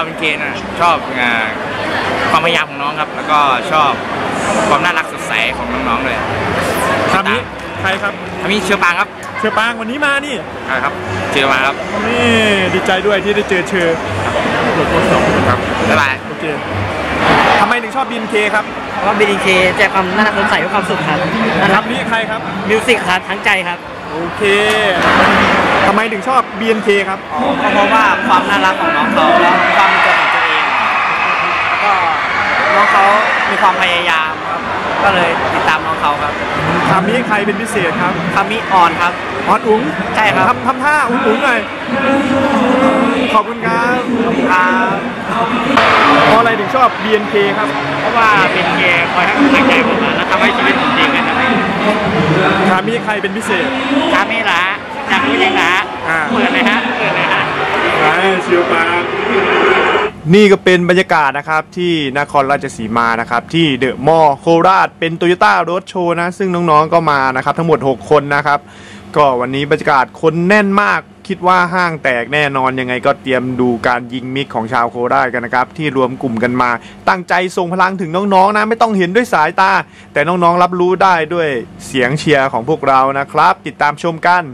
อบเป็นเกณฑ์นะชอบความพยายามของน้องครับแล้วก็ชอบความน่ารักสดใสของน้องๆเลยคำนี้ใครครับคำนี้เชือปางครับเชือปางวันนี้มานี่ครับเชือมาครับนี่ดีใจด้วยที่ได้เจอเชือครับบ๊ายบายโอเคทำไมถึงชอบ BNK ครับเพราะ BNK แจกความน่ารักสดใสและความสุขครับนะครับนี่ใครครับมิวสิกครับทั้งใจครับโอเคทำไมถึงชอบ BNK ครับเพราะว่าความน่ารักของน้องเขาแล้วความมีตัวของตัวเองแล้วก็น้องเขามีความพยายามครับก็เลยติดตามน้องเขาครับคามิใครเป็นพิเศษครับคามิอ่อนครับอ่อนอุ๋งใช่ครับทำท่าอุ๋งอุ๋งหน่อยขอบคุณครับเพราะอะไรถึงชอบ BNK ครับเพราะว่า BNK คอยให้กำลังใจผมและทำให้ชีวิตผมดีขึ้นนะครับคามิใครเป็นพิเศษคามิละจากผู้ใหญ่ละเปิดเลยฮะเปิดเลยฮะเชียวปางนี่ก็เป็นบรรยากาศนะครับที่นครราชสีมานะครับที่เดอะมอลล์โคราชเป็นโตโยต้ารถโชว์นะซึ่งน้องๆก็มานะครับทั้งหมด6คนนะครับก็วันนี้บรรยากาศคนแน่นมากคิดว่าห้างแตกแน่นอนยังไงก็เตรียมดูการยิงมิกของชาวโคราชกันนะครับที่รวมกลุ่มกันมาตั้งใจส่งพลังถึงน้องๆนะไม่ต้องเห็นด้วยสายตาแต่น้องๆรับรู้ได้ด้วยเสียงเชียร์ของพวกเรานะครับติดตามชมกัน